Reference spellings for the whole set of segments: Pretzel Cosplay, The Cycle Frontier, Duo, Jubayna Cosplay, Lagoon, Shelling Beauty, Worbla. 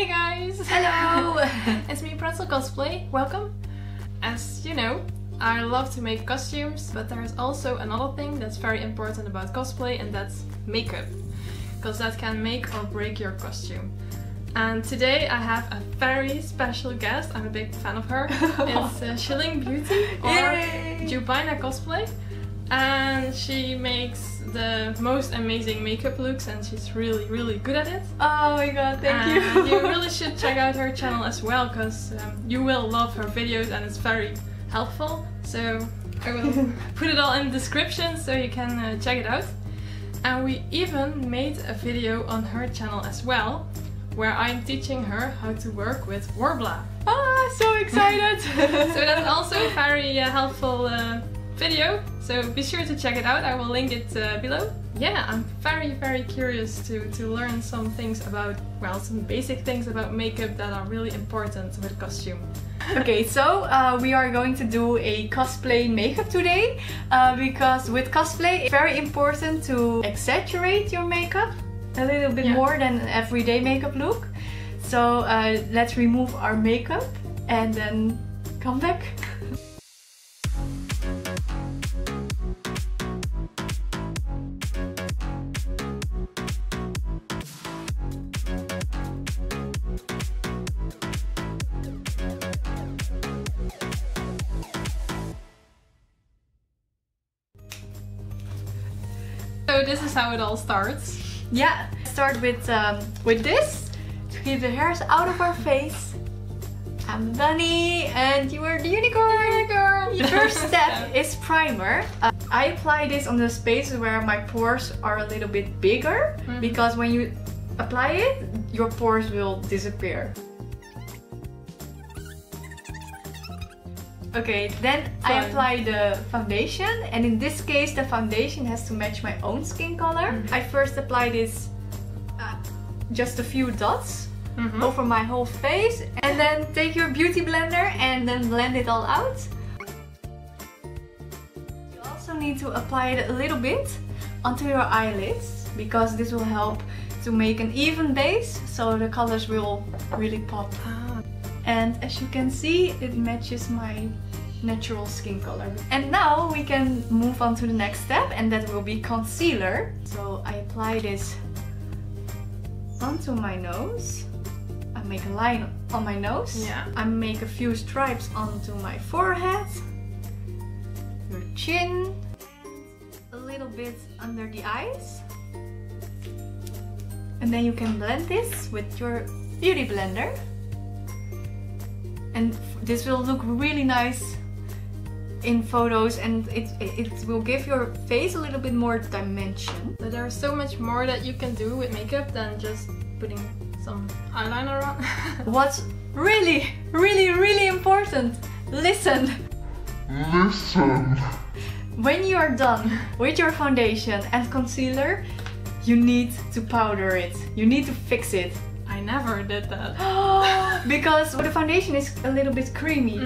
Hey guys! Hello! It's me, Pretzel Cosplay. Welcome! As you know, I love to make costumes, but there's also another thing that's very important about cosplay, and that's makeup. Because that can make or break your costume. And today I have a very special guest. I'm a big fan of her. It's Shelling Beauty, or Yay! Jubayna Cosplay. And she makes the most amazing makeup looks, and she's really good at it. Oh my god, thank you! You really should check out her channel as well, because you will love her videos and it's very helpful. So I will put it all in the description so you can check it out. And we even made a video on her channel as well, where I'm teaching her how to work with Worbla. Ah, so excited! So that's also a very helpful video, so be sure to check it out. I will link it below. Yeah, I'm very curious to learn some things about, well, some basic things about makeup that are really important with costume. Okay, so we are going to do a cosplay makeup today, because with cosplay it's very important to exaggerate your makeup a little bit more than an everyday makeup look. So let's remove our makeup and then come back. So this is how it all starts. Yeah, start with this to keep the hairs out of our face. I'm Bunny and you are the unicorn. The first step is primer. I apply this on the spaces where my pores are a little bit bigger, because when you apply it, your pores will disappear. Okay, then I apply the foundation, and in this case the foundation has to match my own skin color. I first apply this just a few dots over my whole face, and then take your beauty blender and then blend it all out. You also need to apply it a little bit onto your eyelids, because this will help to make an even base, so the colors will really pop. And as you can see, it matches my natural skin color. And now we can move on to the next step, and that will be concealer. So I apply this onto my nose. I make a line on my nose. Yeah. I make a few stripes onto my forehead, your chin, a little bit under the eyes. And then you can blend this with your beauty blender. And this will look really nice in photos, and it will give your face a little bit more dimension. But there's so much more that you can do with makeup than just putting some eyeliner on. What's really important? Listen! When you are done with your foundation and concealer, you need to powder it. You need to fix it. I never did that. Because the foundation is a little bit creamy,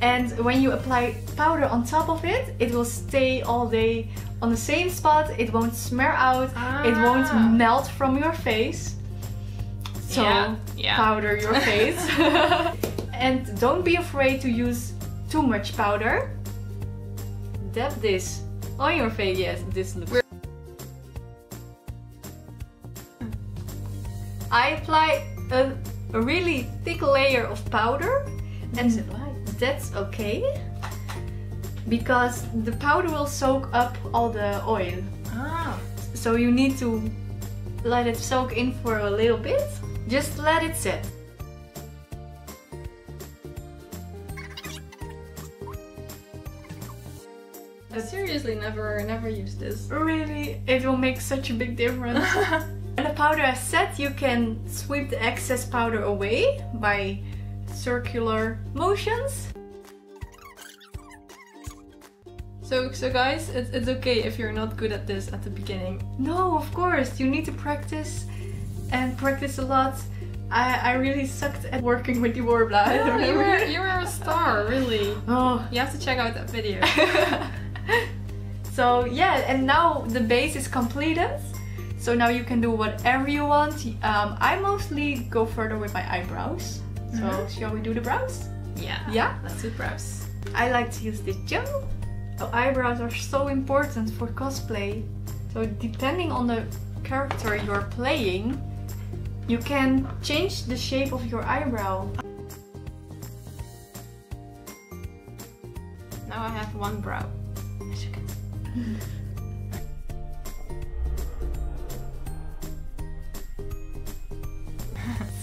and when you apply powder on top of it, it will stay all day on the same spot. It won't smear out, it won't melt from your face. So powder your face. And don't be afraid to use too much powder. Dab this on your face. Yes, this looks. I apply a really thick layer of powder, and that's okay, because the powder will soak up all the oil. So you need to let it soak in for a little bit. Just let it set. I seriously never use this. Really? It will make such a big difference. When the powder is set, you can sweep the excess powder away by circular motions. So guys, it's okay if you're not good at this at the beginning. No, of course, you need to practice and practice a lot. I really sucked at working with the Worbla. No, you were a star, really. Oh, you have to check out that video. So yeah, and now the base is completed. So now you can do whatever you want. I mostly go further with my eyebrows. So shall we do the brows? Yeah, let's do brows. I like to use this gel. So eyebrows are so important for cosplay. So depending on the character you're playing, you can change the shape of your eyebrow. Now I have one brow, as you can see.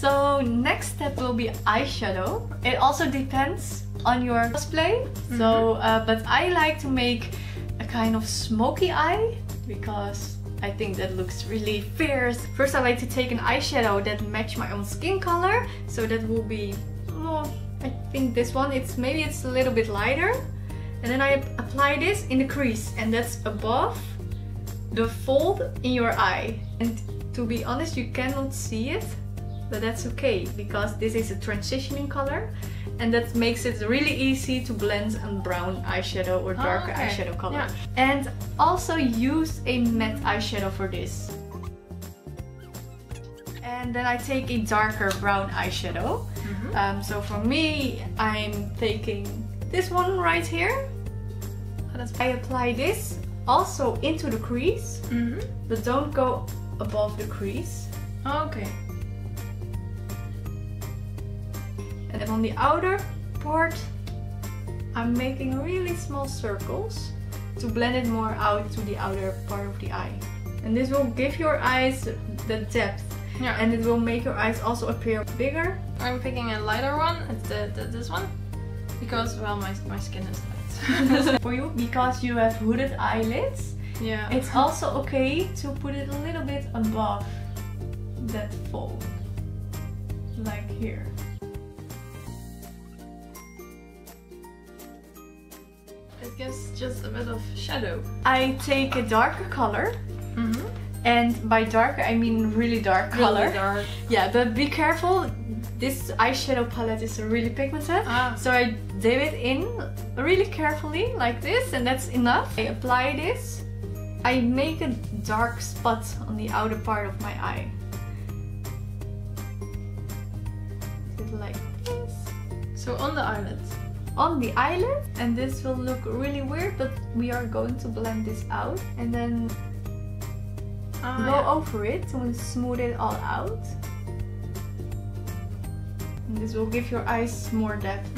So next step will be eyeshadow. It also depends on your cosplay. So, but I like to make a kind of smoky eye because I think that looks really fierce. First, I like to take an eyeshadow that matches my own skin color. So that will be, I think this one. Maybe it's a little bit lighter. And then I apply this in the crease, and that's above the fold in your eye. And to be honest, you cannot see it. But that's okay, because this is a transitioning color, and that makes it really easy to blend a brown eyeshadow or darker eyeshadow color. And also use a matte eyeshadow for this. And then I take a darker brown eyeshadow. So for me, I'm taking this one right here. I apply this also into the crease, but don't go above the crease. And on the outer part, I'm making really small circles to blend it more out to the outer part of the eye. And this will give your eyes the depth. And it will make your eyes also appear bigger. I'm picking a lighter one, it's this one, because, well, my skin is light. For you, because you have hooded eyelids, it's also okay to put it a little bit above that fold, like here. Gives just a bit of shadow. I take a darker color, and by darker I mean really dark color. Yeah, but be careful. This eyeshadow palette is really pigmented, so I dip it in really carefully like this, and that's enough. I apply this. I make a dark spot on the outer part of my eye. Like this. So on the eyelids. On the eyelid, and this will look really weird, but we are going to blend this out and then go over it to smooth it all out. And this will give your eyes more depth.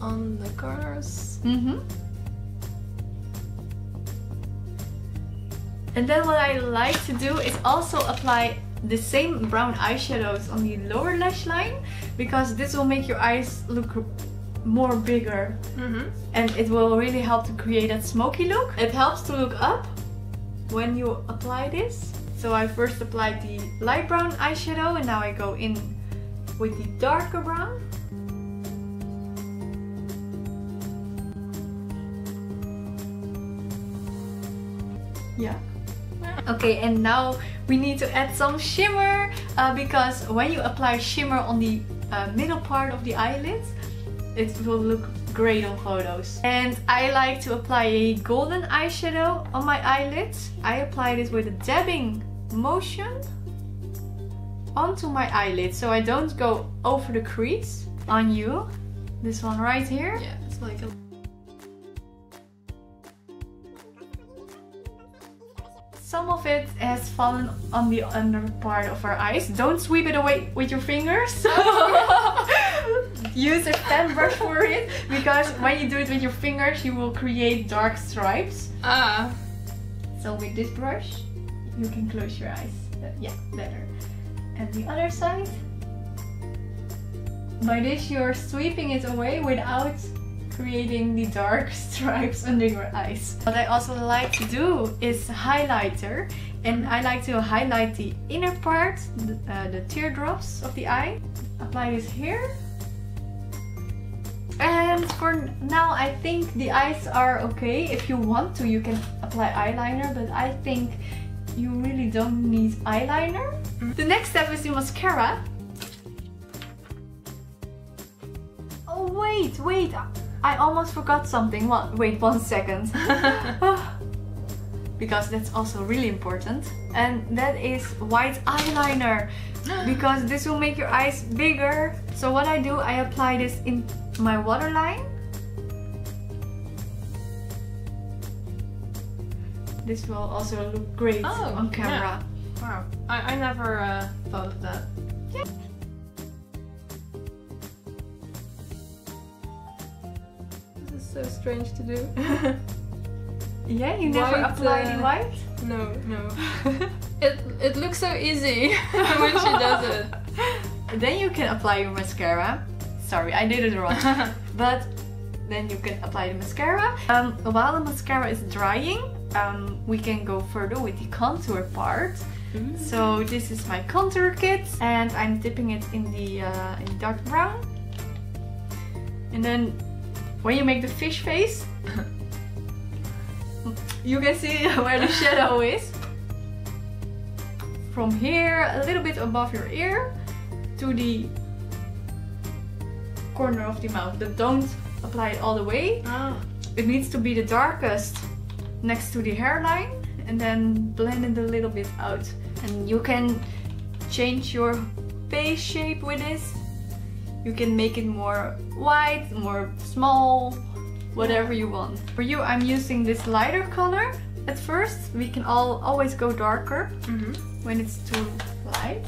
On the corners. And then what I like to do is also apply the same brown eyeshadows on the lower lash line, because this will make your eyes look more bigger, and it will really help to create that smoky look. It helps to look up when you apply this. So I first applied the light brown eyeshadow, and now I go in with the darker brown. Okay, and now we need to add some shimmer, because when you apply shimmer on the middle part of the eyelids, it will look great on photos. And I like to apply a golden eyeshadow on my eyelids. I apply this with a dabbing motion onto my eyelid, so I don't go over the crease. On you, this one right here. It's like a... Some of it has fallen on the under part of our eyes. Don't sweep it away with your fingers. Use a fan brush for it, because when you do it with your fingers, you will create dark stripes. So with this brush, you can close your eyes. Better. And the other side. By this, you're sweeping it away without creating the dark stripes under your eyes. What I also like to do is highlighter, and I like to highlight the inner part, the teardrops of the eye. Apply this here. And for now, I think the eyes are okay. If you want to, you can apply eyeliner, but I think you really don't need eyeliner. The next step is the mascara. Oh, wait, I almost forgot something. Wait, 1 second. because that's also really important. And that is white eyeliner, because this will make your eyes bigger. So what I do, I apply this in my waterline. This will also look great on camera. Yeah. Wow, I never thought of that. Yeah. This is so strange to do. Yeah, you never applied in white? No, no. It looks so easy when she does it. Then you can apply your mascara. Sorry, I did it wrong. But then you can apply the mascara. While the mascara is drying, we can go further with the contour part. So this is my contour kit, and I'm dipping it in dark brown. And then when you make the fish face, you can see where the shadow is. From here, a little bit above your ear, to the corner of the mouth. But don't apply it all the way. It needs to be the darkest next to the hairline, and then blend it a little bit out. And you can change your face shape with this. You can make it more wide, more small, whatever you want. For you, I'm using this lighter color. At first, we can always go darker when it's too light.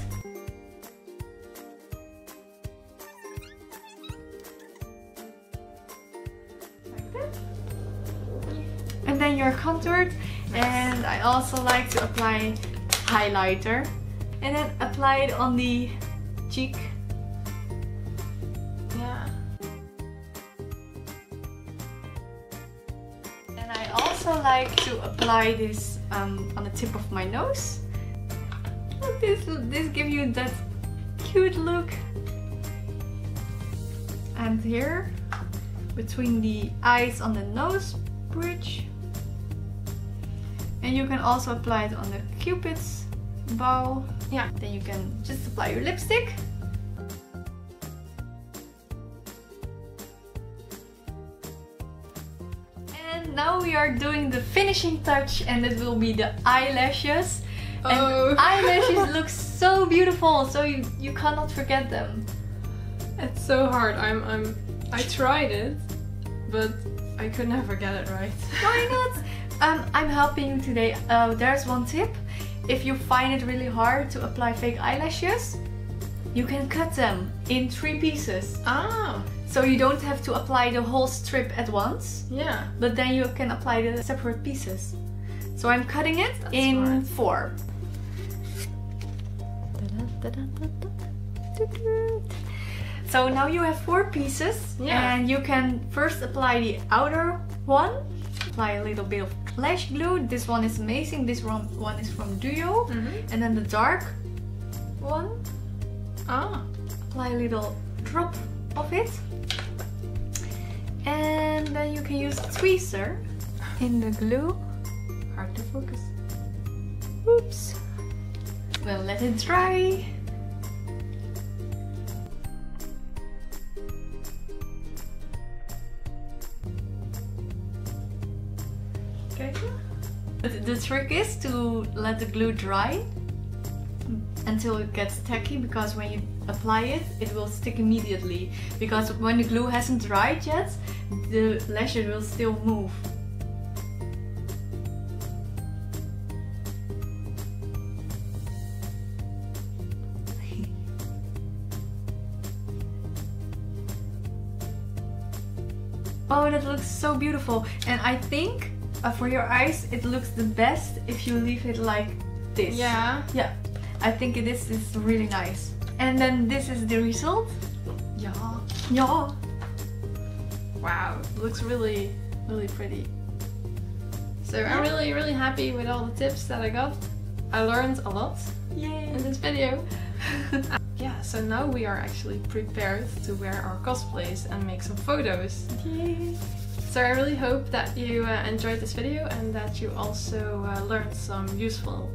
And then you're contoured. And I also like to apply highlighter and then apply it on the cheek. Yeah. And I also like to apply this on the tip of my nose. This gives you that cute look. And here, between the eyes on the nose bridge. And you can also apply it on the cupid's bow. Yeah. Then you can just apply your lipstick. And now we are doing the finishing touch, and it will be the eyelashes. And eyelashes look so beautiful, so you cannot forget them. It's so hard. I tried it, but I could never get it right. Why not? I'm helping you today. There's one tip. If you find it really hard to apply fake eyelashes, you can cut them in 3 pieces. So you don't have to apply the whole strip at once. Yeah. But then you can apply the separate pieces. So I'm cutting it in 4. So now you have 4 pieces. Yeah. And you can first apply the outer one. Apply a little bit of lash glue. This one is amazing. This one is from Duo. And then the dark one. Apply a little drop of it. And then you can use a tweezer in the glue. Hard to focus. Oops. We'll let it dry. The trick is to let the glue dry until it gets tacky, because when you apply it, it will stick immediately. Because when the glue hasn't dried yet, the lashes will still move. Oh, that looks so beautiful. And I think for your eyes, it looks the best if you leave it like this. Yeah. Yeah. I think this is really nice. And then this is the result. Yeah. Yeah. Wow. It looks really, really pretty. So I'm really, really happy with all the tips that I got. I learned a lot in this video. Yeah, so now we are actually prepared to wear our cosplays and make some photos. Yay. So I really hope that you enjoyed this video, and that you also learned some useful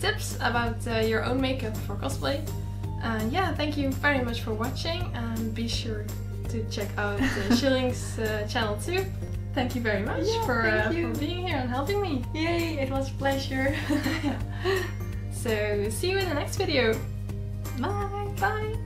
tips about your own makeup for cosplay. And yeah, thank you very much for watching, and be sure to check out Shelling's channel too. Thank you very much for being here and helping me. Yay, it was a pleasure. So see you in the next video. Bye. Bye.